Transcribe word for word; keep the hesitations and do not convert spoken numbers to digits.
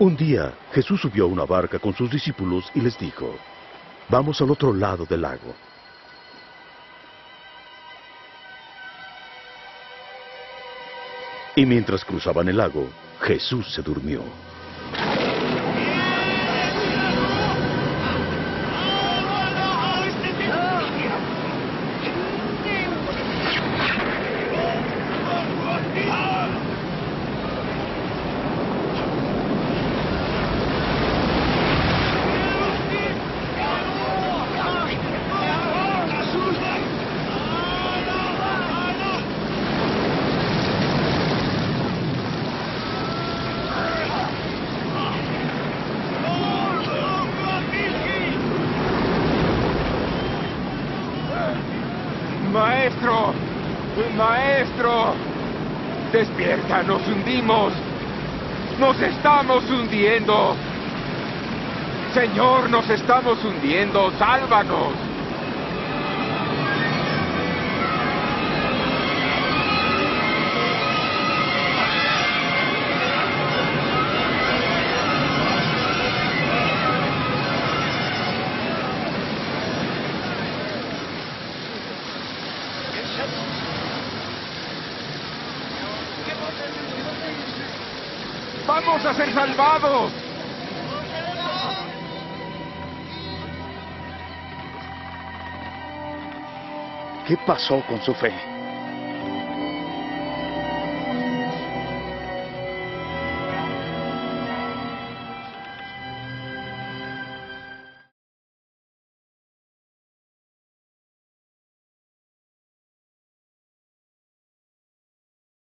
Un día, Jesús subió a una barca con sus discípulos y les dijo: vamos al otro lado del lago. Y mientras cruzaban el lago, Jesús se durmió. ¡Maestro! ¡Maestro! ¡Despierta! ¡Nos hundimos! ¡Nos estamos hundiendo! ¡Señor, nos estamos hundiendo! ¡Sálvanos! ¡Vamos a ser salvados! ¿Qué pasó con su fe?